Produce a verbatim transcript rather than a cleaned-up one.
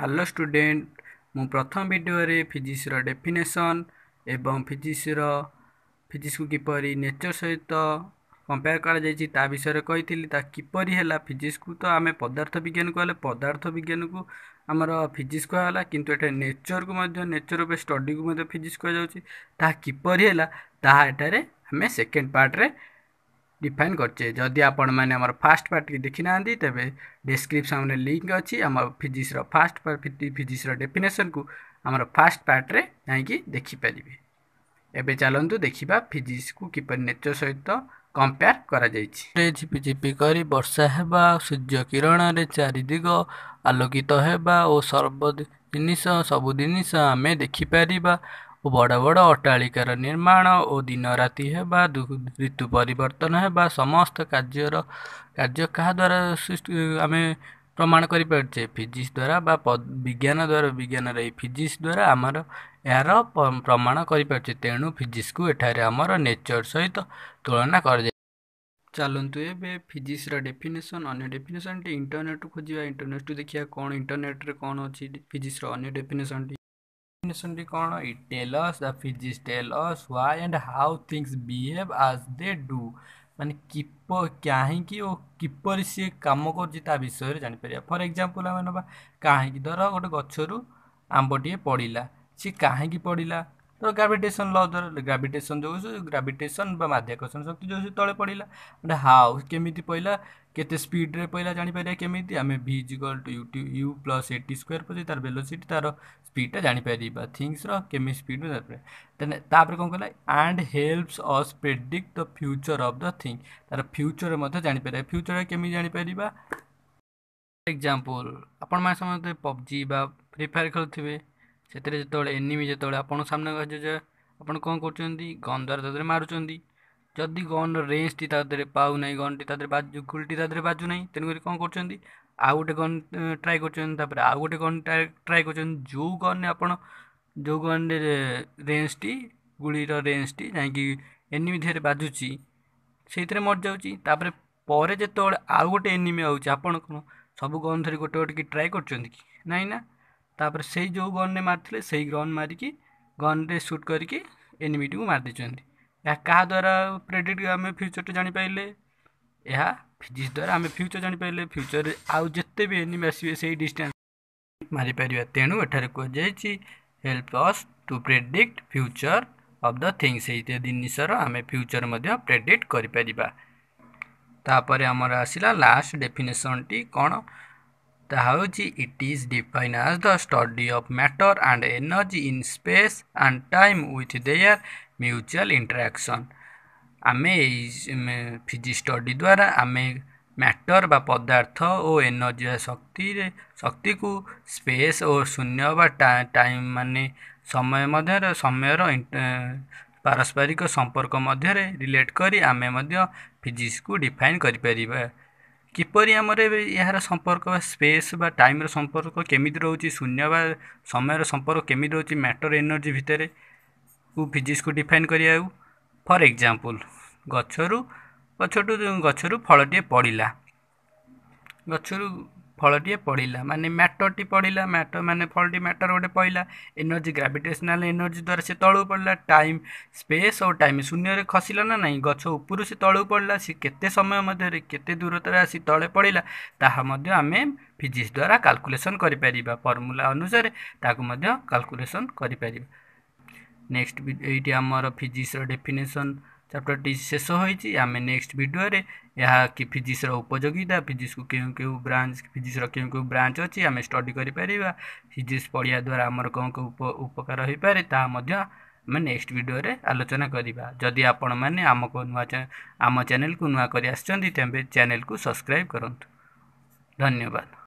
Hello student मु प्रथम video रे फिजिक्स रा डेफिनेशन एवं फिजिक्स रा फिजिक्स को किपरि नेचर सहित कंपेयर करा जाय ता विषय रे कहितली ता किपरि हैला फिजिक्स को तो आमे पदार्थ विज्ञान को पदार्थ विज्ञान को हमर फिजिक्स को हैला किंतु एटा नेचर को मध्ये नेचर पे स्टडी को मध्ये फिजिक्स को जाउची ता किपरि हैला ता एटारे हमें सेकंड पार्ट रे डिफाइन करचे। जदि आपण माने हमर फास्ट पार्ट की देखि नांदी तबे डिस्क्रिप्शन रे लिंक अछि हमर फिजिक्स रो फास्ट पार्ट फिजिक्स रो डेफिनेशन को हमर फास्ट पार्ट रे जाई कि देखि परिबे। एबे चलंतु देखिबा फिजिक्स को किपर नेचर सहित कंपेयर करा जाईछि। रे झिपिझिपि करी वर्षा हेबा सूर्य किरण रे चारि दिग आलोकित हेबा ओ सर्व जिनिस सब जिनिस हमें देखि परिबा ओ बड़ बड़ अट्टालिकार निर्माण और दिन राति हेबा ऋतु परिवर्तन हेबा समस्त कार्यर कार्य क्या द्वारा सृष्टि आम प्रमाण करें फिजिक्स द्वारा बा विज्ञान द्वारा विज्ञान रही फिजिक्स द्वारा आमर यार प्रमाण करें। तेणु फिजिक्स को एठारे आमर नेचर सहित तुलना कर चलतु ए फिजिक्स डेफिनेशन अन्य डेफिनेशन टी इंटरनेट खोजा इंटरनेट टू देखा कौन इंटरनेट रे कौन अच्छी फिजिक्स अन्य डेफिनेशन टी कौन it tell us the physics tell us why and how things behave as they do माने किपर कहीं और किपर सी कम कर विषय जापर। फॉर एग्जांपल आम ना कहीं धर गोटे गचरू आंबटे पड़ा सी कहीं पड़ा तो ग्रेविटेशन लॉ द्वारा ग्रेविटेशन जो ग्रेविटेशन माध्याकर्षण शक्ति जो तले पड़ा मैंने हाउ केमी पड़ा केते स्पीड रे पड़ा जापर केमी आम physical two u two u plus eighty square पचे तार वेलोसिटी तार स्पीडटा जापर थिंग्स केमी स्पीड तापर कौन कहला and helps us predict the future of the thing तार फ्यूचर मत जापर फ्यूचर केमी जापर। फॉर एग्जांपल आपण मैंने समझते पबजी बा फ्री फायर खेलुथिबे सेतरे जतोले एनिमी जतोले आपन सामने गजे आपन कोन करचंदी गन द्वारा तदरे मारुचंदी जदी गन रेंज ती तदरे पाउ नै गन ती तदरे बाजू गुलटी तदरे बाजू नै तेन करी कोन करचंदी आ गोटे गन ट्राई करचंदी तापर आ गोटे गन ट्राई करचंदी जो गन ने आपन जो गन रेंज ती गुली रो रेंज ती नै कि एनिमी धेरे बाजुची सेतरे मर जाउची तापर पारे जतोले आ गोटे एनिमी आउची आपन कोन सब गन धरी गोटे गोटे की ट्राई करचंदी कि नै ना तापर से जो गन ने मारते से गन मारिकी गन रे शूट करके एनिमी को मारदे या क्या द्वारा प्रेडिक्ट आम फ्यूचर टे जापारे या फिजिक्स द्वारा आम फ्यूचर जापारे फ्यूचर आउ जिते भी एनिमी आसवे से डिस्टेंस मारिपर। तेणु एठार कहुई help us to predict future of the things से जिनसर आम फ्यूचर प्रेडिक्ट करपर। आमर आसला लास्ट डेफिनेशन टी कौन it is define as the study of matter and energy in space and time with their mutual interaction. आमे फिजिक्स स्टडी द्वारा आमे मैटर बा पदार्थ और एनर्जी शक्ति रे शक्ति को स्पेस और शून्य बा टाइम माने समय मध्य समय पारस्परिक संपर्क मध्य रिलेट करी आमे मध्य फिजिक्स को डिफाइन करि परिबा। किपरि आमर यार संपर्क स्पेस बा टाइम संपर्क केमी रोचे शून्य बा समय संपर्क केमी रोचे मैटर एनर्जी भितर को फिजिक्स को डिफाइन करिया। फॉर एग्जांपल गचरू गचटू गचरू फलटे पड़ा गचरू फलटे पड़ा माने मैटरटी पड़ा मैटर माने फलटी मैटर गोटे पड़ा एनर्जी ग्रेविटेशनल एनर्जी द्वारा से तलू पड़ा टाइम स्पेस और टाइम शून्य खसला ना नहीं गच ऊपर से तलू पड़ा सी केते समय मध्य केते दूरतार आसी तले पड़ा ताहा मध्य आमे फिजिक्स द्वारा कैलकुलेशन करिपरिबा फॉर्मूला अनुसार ताकू मध्य कैलकुलेशन करिपरिबा। नेक्स्ट ये आमर फिजिक्स डेफिनेशन चैप्टर टी शेष होती आम नेक्स्ट वीडियो रे या कि फिजिक्स उपयोगिता फिजिक्स को क्यों क्यों ब्रांच फिजिक्स क्यों क्यों ब्रांच अच्छी आम स्टडी करें फिजिक्स पढ़िया द्वारा आमर कौन कौन उपकार हो पाए तामें नेक्स्ट वीडियो रे आलोचना करवा। जदि आपण मैंने आम को नुआ आम चैनल को नुआ कर तेज चैनल को सब्सक्राइब करूँ। धन्यवाद।